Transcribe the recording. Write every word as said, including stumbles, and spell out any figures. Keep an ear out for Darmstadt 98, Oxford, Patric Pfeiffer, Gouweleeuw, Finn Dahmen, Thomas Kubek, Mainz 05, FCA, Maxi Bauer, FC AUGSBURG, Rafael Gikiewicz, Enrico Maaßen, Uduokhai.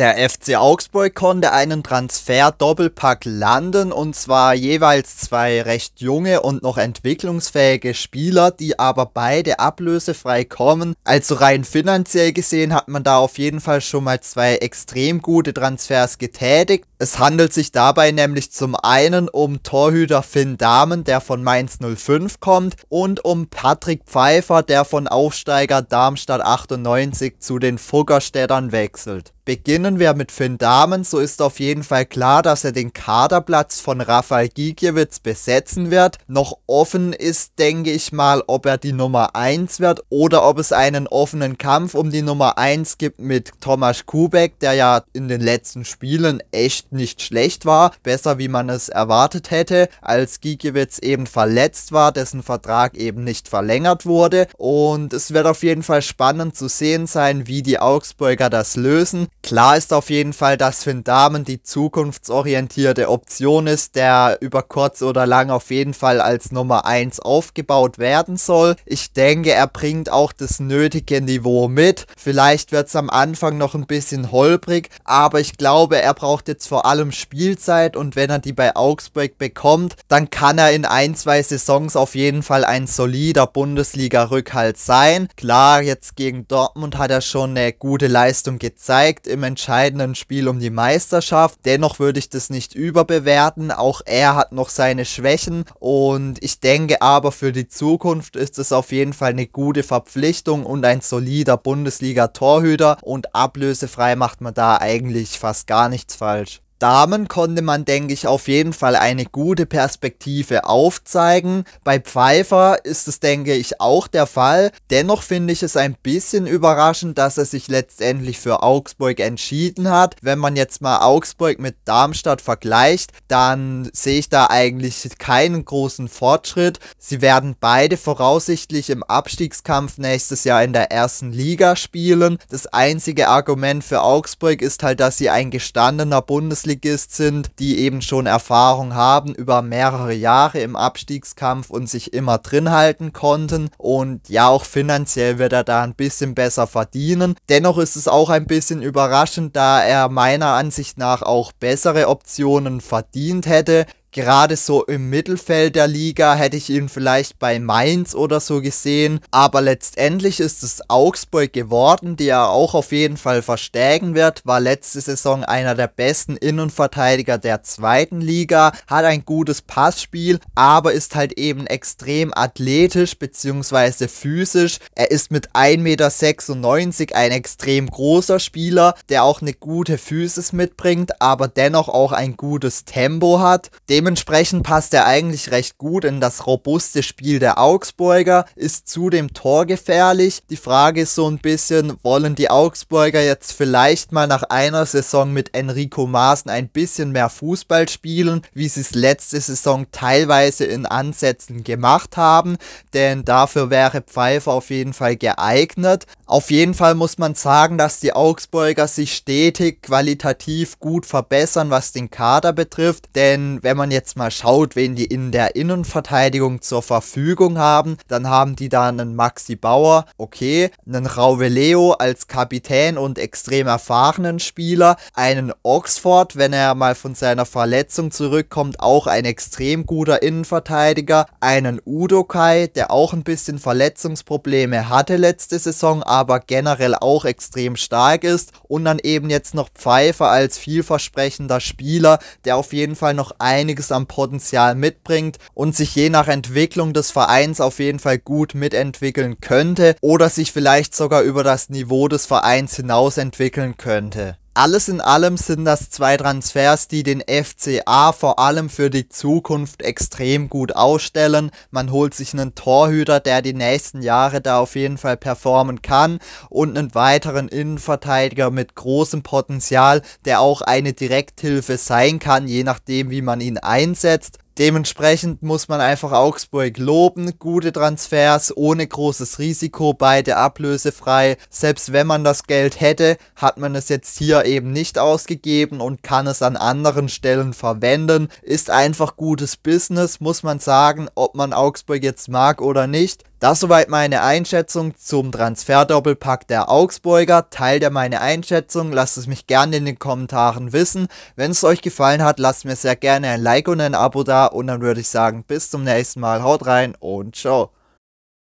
Der F C Augsburg konnte einen Transfer-Doppelpack landen, und zwar jeweils zwei recht junge und noch entwicklungsfähige Spieler, die aber beide ablösefrei kommen. Also rein finanziell gesehen hat man da auf jeden Fall schon mal zwei extrem gute Transfers getätigt. Es handelt sich dabei nämlich zum einen um Torhüter Finn Dahmen, der von Mainz null fünf kommt, und um Patric Pfeiffer, der von Aufsteiger Darmstadt achtundneunzig zu den Fuggerstädtern wechselt. Beginnen wir mit Finn Dahmen, so ist auf jeden Fall klar, dass er den Kaderplatz von Rafael Gikiewicz besetzen wird. Noch offen ist, denke ich mal, ob er die Nummer eins wird oder ob es einen offenen Kampf um die Nummer eins gibt mit Thomas Kubek, der ja in den letzten Spielen echt nicht schlecht war, besser wie man es erwartet hätte, als Gikiewicz eben verletzt war, dessen Vertrag eben nicht verlängert wurde, und es wird auf jeden Fall spannend zu sehen sein, wie die Augsburger das lösen. Klar ist auf jeden Fall, dass Finn Dahmen die zukunftsorientierte Option ist, der über kurz oder lang auf jeden Fall als Nummer eins aufgebaut werden soll. Ich denke, er bringt auch das nötige Niveau mit. Vielleicht wird es am Anfang noch ein bisschen holprig, aber ich glaube, er braucht jetzt vor allem Spielzeit, und wenn er die bei Augsburg bekommt, dann kann er in ein, zwei Saisons auf jeden Fall ein solider Bundesliga-Rückhalt sein. Klar, jetzt gegen Dortmund hat er schon eine gute Leistung gezeigt im entscheidenden Spiel um die Meisterschaft. Dennoch würde ich das nicht überbewerten. Auch er hat noch seine Schwächen, und ich denke aber, für die Zukunft ist es auf jeden Fall eine gute Verpflichtung und ein solider Bundesliga-Torhüter, und ablösefrei macht man da eigentlich fast gar nichts falsch. Dahmen konnte man, denke ich, auf jeden Fall eine gute Perspektive aufzeigen. Bei Pfeiffer ist es, denke ich, auch der Fall. Dennoch finde ich es ein bisschen überraschend, dass er sich letztendlich für Augsburg entschieden hat. Wenn man jetzt mal Augsburg mit Darmstadt vergleicht, dann sehe ich da eigentlich keinen großen Fortschritt. Sie werden beide voraussichtlich im Abstiegskampf nächstes Jahr in der ersten Liga spielen. Das einzige Argument für Augsburg ist halt, dass sie ein gestandener Bundesliga sind, die eben schon Erfahrung haben über mehrere Jahre im Abstiegskampf und sich immer drin halten konnten, und ja, auch finanziell wird er da ein bisschen besser verdienen. Dennoch ist es auch ein bisschen überraschend, da er meiner Ansicht nach auch bessere Optionen verdient hätte. Gerade so im Mittelfeld der Liga hätte ich ihn vielleicht bei Mainz oder so gesehen, aber letztendlich ist es Augsburg geworden, die er auch auf jeden Fall verstärken wird. War letzte Saison einer der besten Innenverteidiger der zweiten Liga, hat ein gutes Passspiel, aber ist halt eben extrem athletisch bzw. physisch. Er ist mit ein Meter sechsundneunzig ein extrem großer Spieler, der auch eine gute Physis mitbringt, aber dennoch auch ein gutes Tempo hat. Dementsprechend passt er eigentlich recht gut in das robuste Spiel der Augsburger, ist zudem torgefährlich. Die Frage ist so ein bisschen, wollen die Augsburger jetzt vielleicht mal nach einer Saison mit Enrico Maaßen ein bisschen mehr Fußball spielen, wie sie es letzte Saison teilweise in Ansätzen gemacht haben, denn dafür wäre Pfeiffer auf jeden Fall geeignet. Auf jeden Fall muss man sagen, dass die Augsburger sich stetig qualitativ gut verbessern, was den Kader betrifft, denn wenn man jetzt mal schaut, wen die in der Innenverteidigung zur Verfügung haben, dann haben die da einen Maxi Bauer, okay, einen Gouweleeuw als Kapitän und extrem erfahrenen Spieler, einen Oxford, wenn er mal von seiner Verletzung zurückkommt, auch ein extrem guter Innenverteidiger, einen Uduokhai, der auch ein bisschen Verletzungsprobleme hatte letzte Saison, aber generell auch extrem stark ist, und dann eben jetzt noch Pfeiffer als vielversprechender Spieler, der auf jeden Fall noch ein einiges am Potenzial mitbringt und sich je nach Entwicklung des Vereins auf jeden Fall gut mitentwickeln könnte oder sich vielleicht sogar über das Niveau des Vereins hinaus entwickeln könnte. Alles in allem sind das zwei Transfers, die den F C A vor allem für die Zukunft extrem gut ausstellen. Man holt sich einen Torhüter, der die nächsten Jahre da auf jeden Fall performen kann, und einen weiteren Innenverteidiger mit großem Potenzial, der auch eine Direkthilfe sein kann, je nachdem wie man ihn einsetzt. Dementsprechend muss man einfach Augsburg loben, gute Transfers, ohne großes Risiko, beide ablösefrei. Selbst wenn man das Geld hätte, hat man es jetzt hier eben nicht ausgegeben und kann es an anderen Stellen verwenden. Ist einfach gutes Business, muss man sagen, ob man Augsburg jetzt mag oder nicht. Das soweit meine Einschätzung zum Transferdoppelpack der Augsburger. Teilt ihr meine Einschätzung, lasst es mich gerne in den Kommentaren wissen. Wenn es euch gefallen hat, lasst mir sehr gerne ein Like und ein Abo da und dann würde ich sagen, bis zum nächsten Mal, haut rein und ciao.